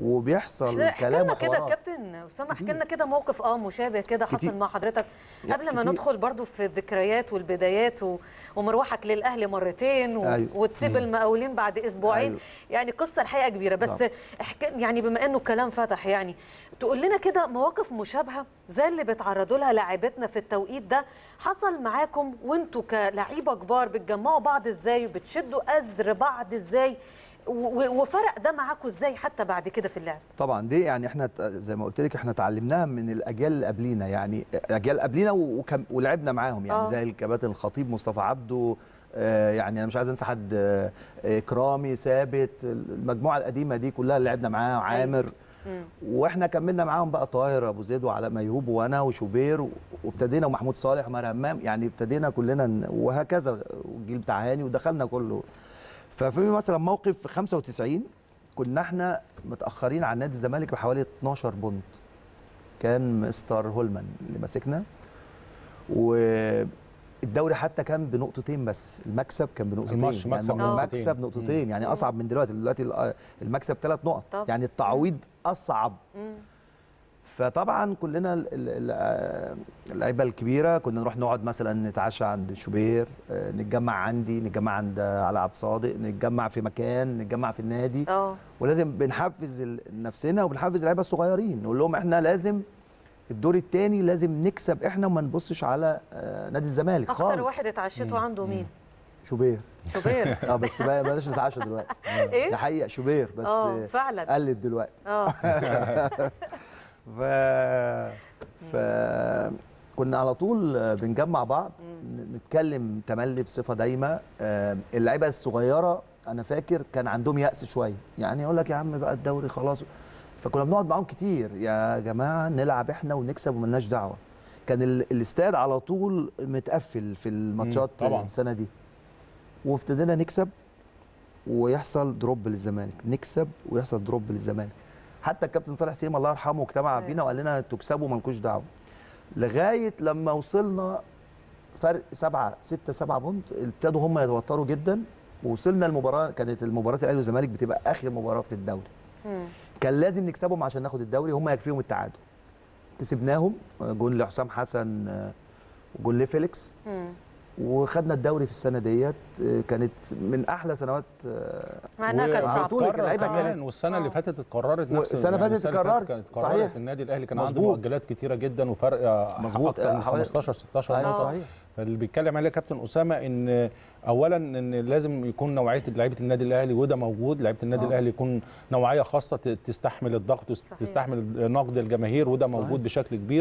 وبيحصل كلام وحوارات. كده كابتن اسامه احكي لنا كده موقف مشابه كده حصل مع حضرتك قبل ما ندخل برضو في الذكريات والبدايات ومروحك للاهلي مرتين وتسيب المقاولين بعد اسبوعين. يعني قصه الحقيقه كبيره بس يعني بما انه الكلام فتح يعني تقول لنا كده مواقف مشابهه زي اللي بيتعرضوا لها لاعبتنا في التوقيت ده حصل معاكم وانتوا كلاعيبه كبار بتجمعوا بعض ازاي وبتشدوا أزر بعض ازاي وفرق ده معاكم ازاي حتى بعد كده في اللعب؟ طبعا دي يعني احنا زي ما قلت لك احنا اتعلمناها من الاجيال اللي قبلينا يعني الاجيال قبلينا ولعبنا معاهم يعني زي الكباتن الخطيب مصطفى عبده يعني انا مش عايز انسى حد اكرامي ثابت المجموعه القديمه دي كلها اللي لعبنا معاها عامر واحنا كملنا معاهم بقى طاهر ابو زيد وعلى ميهوب وانا وشوبير وابتدينا ومحمود صالح وماهر همام يعني ابتدينا كلنا وهكذا والجيل بتاع هاني ودخلنا كله. ففي مثلا موقف في 95 كنا احنا متاخرين عن نادي الزمالك بحوالي 12 بونت كان مستر هولمان اللي ماسكنا والدوري حتى كان بنقطتين بس المكسب كان بنقطتين المكسب نقطتين يعني اصعب من دلوقتي المكسب 3 نقط طب. يعني التعويض اصعب فطبعا كلنا اللعيبه الكبيره كنا نروح نقعد مثلا نتعشى عند شوبير نتجمع عندي نتجمع عند علي عبد الصادق نتجمع في مكان نتجمع في النادي ولازم بنحفز نفسنا وبنحفز اللعيبه الصغيرين نقول لهم احنا لازم الدور الثاني لازم نكسب احنا وما نبصش على نادي الزمالك خالص. اكتر واحد اتعشيته عنده مين؟ شوبير بس بقى بلاش نتعشى دلوقتي ايه ده حقيقه شوبير بس فعلا قلت دلوقتي كنا على طول بنجمع بعض نتكلم تملي بصفه دايمه. اللعيبه الصغيره انا فاكر كان عندهم يأس شويه يعني يقول لك يا عم بقى الدوري خلاص فكنا بنقعد معاهم كتير يا جماعه نلعب احنا ونكسب وملناش دعوه. كان الاستاد على طول متقفل في الماتشات السنه دي وابتدينا نكسب ويحصل دروب للزمالك نكسب ويحصل دروب للزمالك حتى الكابتن صالح سليم الله يرحمه اجتمع بينا وقال لنا تكسبوا مالكوش دعوه لغايه لما وصلنا فرق 6 7 بونت ابتدوا هم يتوتروا جدا ووصلنا المباراه كانت المباراه الاهلي والزمالك بتبقى اخر مباراه في الدوري كان لازم نكسبهم عشان ناخد الدوري هم يكفيهم التعادل كسبناهم جون لحسام حسن وجون لفيليكس وخدنا الدوري في السنه ديت كانت من احلى سنوات مع انها كانت صعبه اللعيبه كمان والسنه اللي فاتت اتكررت نفس السنه اللي فاتت اتكررت صحيح النادي الاهلي كان عنده مؤجلات كتيره جدا وفرق اكتر من 15 16. ايوه صحيح. فاللي بيتكلم عليه كابتن اسامه ان اولا ان لازم يكون نوعيه لعيبه النادي الاهلي وده موجود لعيبه النادي الاهلي يكون نوعيه خاصه تستحمل الضغط وتستحمل نقد الجماهير وده موجود بشكل كبير